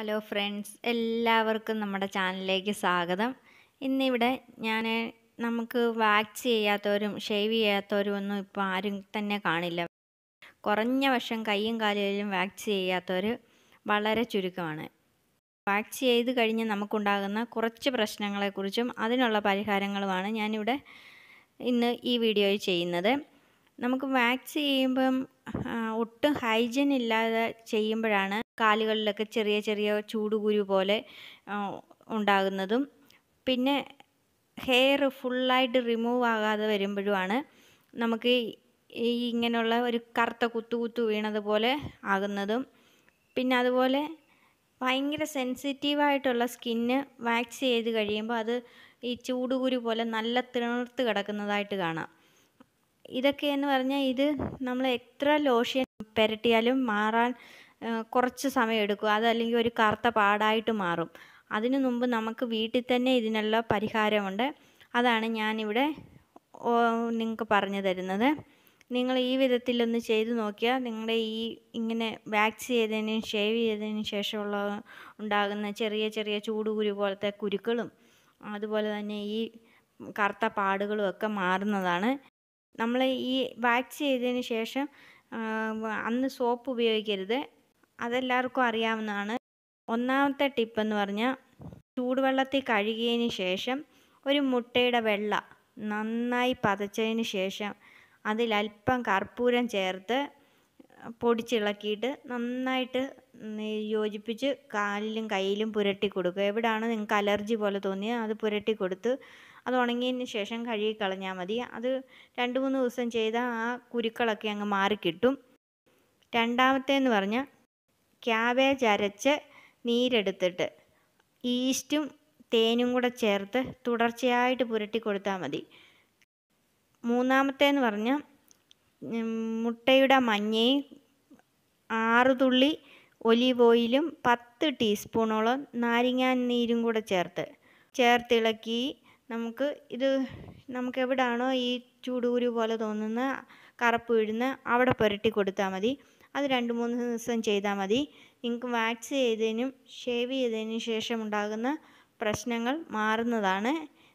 Hello friends, എല്ലാവർക്കും നമ്മുടെ ചാനലിലേക്ക് സ്വാഗതം. ഇന്നിവിടെ ഞാൻ നമുക്ക് വാക്സ് ചെയ്യാത്തവരും ഷേവ് ചെയ്യാത്തവരും ഒന്നും ഇപ്പോൾ ആരും തന്നെ കാണില്ല. കുറഞ്ഞ വർഷം കൈയും കാലിലും വാക്സ് ചെയ്യാത്തവർ വളരെ ചുരുക്കമാണ്. വാക്സ് ചെയ്ത് കഴിഞ്ഞ് നമുക്കുണ്ടാകുന്ന കുറച്ച് പ്രശ്നങ്ങളെക്കുറിച്ചും അതിനുള്ള പരിഹാരങ്ങളുമാണ് ഞാനിവിടെ ഇന്ന് ഈ വീഡിയോയിൽ ചെയ്യുന്നത്. നമുക്ക് വാക്സ് ചെയ്യുമ്പം ഒട്ടും ഹൈജീൻ ഇല്ലാതെ ചെയ്യുമ്പോഴാണ് കാലുകളിലൊക്കെ ചെറിയ ചെറിയ ചൂടുകുരു പോലെ ഉണ്ടാകുന്നതും, പിന്നെ ഹെയർ ഫുള്ളായിട്ട് റിമൂവ് ആകാതെ വരുമ്പോഴുമാണ് നമുക്ക് ഈ ഇങ്ങനെയുള്ള ഒരു കറുത്ത കുത്തു വീണതുപോലെ ആകുന്നതും. പിന്നെ അതുപോലെ ഭയങ്കര സെൻസിറ്റീവായിട്ടുള്ള സ്കിന്ന് വാക്സ് ചെയ്ത് കഴിയുമ്പോൾ അത് ഈ ചൂടുകുരു പോലെ നല്ല തിണർത്ത് കിടക്കുന്നതായിട്ട് കാണാം. ഇതൊക്കെയെന്ന് പറഞ്ഞാൽ ഇത് നമ്മൾ എത്ര ലോഷൻ പുരട്ടിയാലും മാറാൻ കുറച്ച് സമയം എടുക്കും, അതല്ലെങ്കിൽ ഒരു കറുത്ത പാടായിട്ട് മാറും. അതിനു മുമ്പ് നമുക്ക് വീട്ടിൽ തന്നെ ഇതിനുള്ള പരിഹാരമുണ്ട്. അതാണ് ഞാനിവിടെ നിങ്ങൾക്ക് പറഞ്ഞു തരുന്നത്. നിങ്ങൾ ഈ വിധത്തിലൊന്ന് ചെയ്ത് നോക്കിയാൽ നിങ്ങളുടെ ഈ ഇങ്ങനെ വാക്സ് ചെയ്തതിനും ഷേവ് ചെയ്തതിനും ശേഷമുള്ള ഉണ്ടാകുന്ന ചെറിയ ചെറിയ ചൂടുകുരു പോലത്തെ കുരുക്കളും അതുപോലെ തന്നെ ഈ കറുത്ത പാടുകളും ഒക്കെ മാറുന്നതാണ്. നമ്മൾ ഈ വാക്സ് ചെയ്തതിന് ശേഷം അന്ന് സോപ്പ് ഉപയോഗിക്കരുത്, അതെല്ലാവർക്കും അറിയാവുന്നതാണ്. ഒന്നാമത്തെ ടിപ്പെന്ന് പറഞ്ഞാൽ ചൂടുവെള്ളത്തിൽ കഴുകിയതിന് ശേഷം ഒരു മുട്ടയുടെ വെള്ള നന്നായി പതച്ചതിന് ശേഷം അതിലൽപ്പം കർപ്പൂരം ചേർത്ത് പൊടിച്ചിളക്കിയിട്ട് നന്നായിട്ട് യോജിപ്പിച്ച് കാലിലും കയ്യിലും പുരട്ടി കൊടുക്കുക. എവിടെയാണ് നിങ്ങൾക്ക് അലർജി പോലെ തോന്നിയത് അത് പുരട്ടി കൊടുത്ത് അത് ഉണങ്ങിയതിന് ശേഷം കഴുകി കളഞ്ഞാൽ മതി. അത് 2-3 ദിവസം ചെയ്താൽ ആ കുരുക്കളൊക്കെ അങ്ങ് മാറിക്കിട്ടും. രണ്ടാമത്തേന്ന് പറഞ്ഞാൽ ക്യാബേജ് അരച്ച് നീരെടുത്തിട്ട് ഈസ്റ്റും തേനും കൂടെ ചേർത്ത് തുടർച്ചയായിട്ട് പുരട്ടി കൊടുത്താൽ മതി. മൂന്നാമത്തേന്ന് പറഞ്ഞാൽ മുട്ടയുടെ മഞ്ഞയും 6 തുള്ളി ഒലിവ് ഓയിലും 10 ടീസ്പൂണോളം നാരങ്ങാ നീരും കൂടെ ചേർത്തിളക്കി നമുക്ക് എവിടാണോ ഈ ചൂടുകുരു പോലെ തോന്നുന്ന കറുപ്പ് വീഴുന്ന അവിടെ പുരട്ടി കൊടുത്താൽ മതി. അത് 2-3 ദിവസം ചെയ്താൽ മതി. നിങ്ങൾക്ക് വാക്സ് ചെയ്തതിനും ഷേവ് ചെയ്തതിനും ശേഷം ഉണ്ടാകുന്ന പ്രശ്നങ്ങൾ മാറുന്നതാണ്.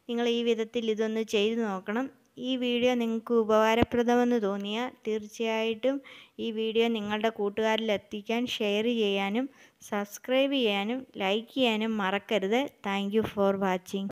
നിങ്ങൾ ഈ വിധത്തിൽ ഇതൊന്ന് ചെയ്ത് നോക്കണം. ഈ വീഡിയോ നിങ്ങൾക്ക് ഉപകാരപ്രദമെന്ന് തോന്നിയാൽ തീർച്ചയായിട്ടും ഈ വീഡിയോ നിങ്ങളുടെ കൂട്ടുകാരിൽ എത്തിക്കാൻ ഷെയർ ചെയ്യാനും സബ്സ്ക്രൈബ് ചെയ്യാനും ലൈക്ക് ചെയ്യാനും മറക്കരുത്. Thank you for watching.